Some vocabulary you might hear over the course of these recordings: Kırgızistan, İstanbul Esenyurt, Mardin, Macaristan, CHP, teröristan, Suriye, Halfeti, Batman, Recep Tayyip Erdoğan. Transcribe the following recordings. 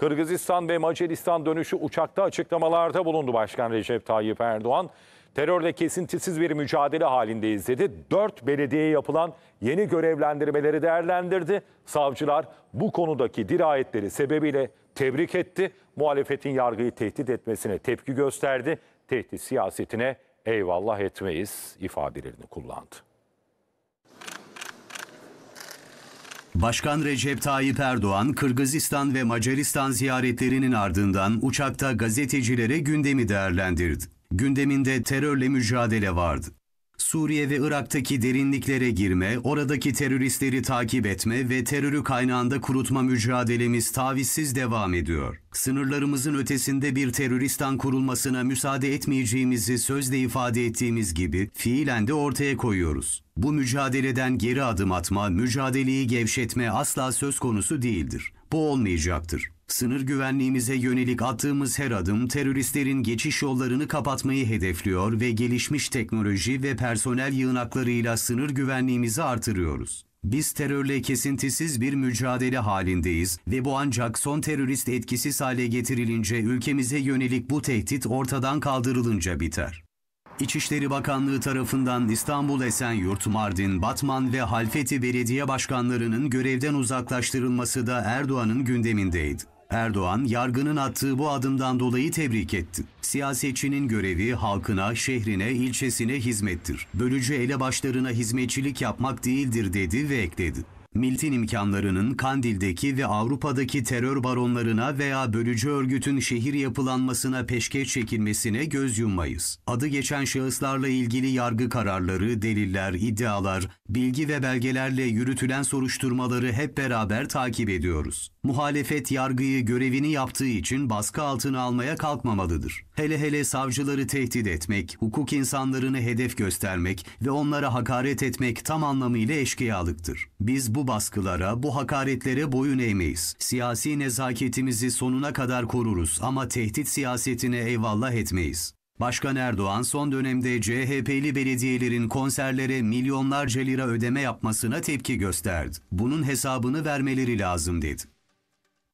Kırgızistan ve Macaristan dönüşü uçakta açıklamalarda bulundu Başkan Recep Tayyip Erdoğan. Terörle kesintisiz bir mücadele halindeyiz dedi. 4 belediyeye yapılan yeni görevlendirmeleri değerlendirdi. Savcılar bu konudaki dirayetleri sebebiyle tebrik etti. Muhalefetin yargıyı tehdit etmesine tepki gösterdi. Tehdit siyasetine eyvallah etmeyiz ifadelerini kullandı. Başkan Recep Tayyip Erdoğan, Kırgızistan ve Macaristan ziyaretlerinin ardından uçakta gazetecilere gündemi değerlendirdi. Gündeminde terörle mücadele vardı. Suriye ve Irak'taki derinliklere girme, oradaki teröristleri takip etme ve terörü kaynağında kurutma mücadelemiz tavizsiz devam ediyor. Sınırlarımızın ötesinde bir teröristan kurulmasına müsaade etmeyeceğimizi sözle ifade ettiğimiz gibi fiilen de ortaya koyuyoruz. Bu mücadeleden geri adım atma, mücadeleyi gevşetme asla söz konusu değildir. Bu olmayacaktır. Sınır güvenliğimize yönelik attığımız her adım teröristlerin geçiş yollarını kapatmayı hedefliyor ve gelişmiş teknoloji ve personel yığınaklarıyla sınır güvenliğimizi artırıyoruz. Biz terörle kesintisiz bir mücadele halindeyiz ve bu ancak son terörist etkisiz hale getirilince ülkemize yönelik bu tehdit ortadan kaldırılınca biter. İçişleri Bakanlığı tarafından İstanbul Esenyurt, Mardin, Batman ve Halfeti belediye başkanlarının görevden uzaklaştırılması da Erdoğan'ın gündemindeydi. Erdoğan, yargının attığı bu adımdan dolayı tebrik etti. Siyasetçinin görevi halkına, şehrine, ilçesine hizmettir. Bölücü elebaşlarına hizmetçilik yapmak değildir dedi ve ekledi. MİLT'in imkanlarının Kandil'deki ve Avrupa'daki terör baronlarına veya bölücü örgütün şehir yapılanmasına peşkeş çekilmesine göz yummayız. Adı geçen şahıslarla ilgili yargı kararları, deliller, iddialar, bilgi ve belgelerle yürütülen soruşturmaları hep beraber takip ediyoruz. Muhalefet yargıyı görevini yaptığı için baskı altına almaya kalkmamalıdır. Hele hele savcıları tehdit etmek, hukuk insanlarını hedef göstermek ve onlara hakaret etmek tam anlamıyla eşkıyalıktır. Biz bu baskılara, bu hakaretlere boyun eğmeyiz. Siyasi nezaketimizi sonuna kadar koruruz ama tehdit siyasetine eyvallah etmeyiz. Başkan Erdoğan son dönemde CHP'li belediyelerin konserlere milyonlarca lira ödeme yapmasına tepki gösterdi. Bunun hesabını vermeleri lazım dedi.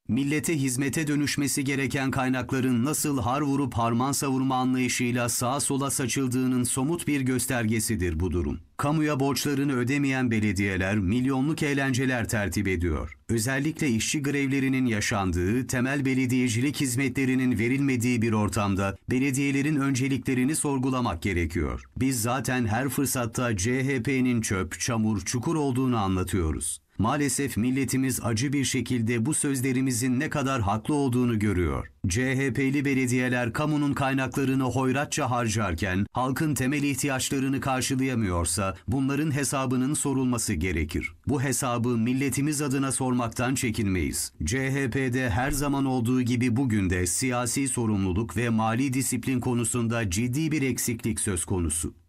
Millete hizmete dönüşmesi gereken kaynakların nasıl har vurup harman savurma anlayışıyla sağa sola saçıldığının somut bir göstergesidir bu durum. Kamuya borçlarını ödemeyen belediyeler milyonluk eğlenceler tertip ediyor. Özellikle işçi grevlerinin yaşandığı, temel belediyecilik hizmetlerinin verilmediği bir ortamda belediyelerin önceliklerini sorgulamak gerekiyor. Biz zaten her fırsatta CHP'nin çöp, çamur, çukur olduğunu anlatıyoruz. Maalesef milletimiz acı bir şekilde bu sözlerimizin ne kadar haklı olduğunu görüyor. CHP'li belediyeler kamunun kaynaklarını hoyratça harcarken halkın temel ihtiyaçlarını karşılayamıyorsa bunların hesabının sorulması gerekir. Bu hesabı milletimiz adına sormaktan çekinmeyiz. CHP'de her zaman olduğu gibi bugün de siyasi sorumluluk ve mali disiplin konusunda ciddi bir eksiklik söz konusu.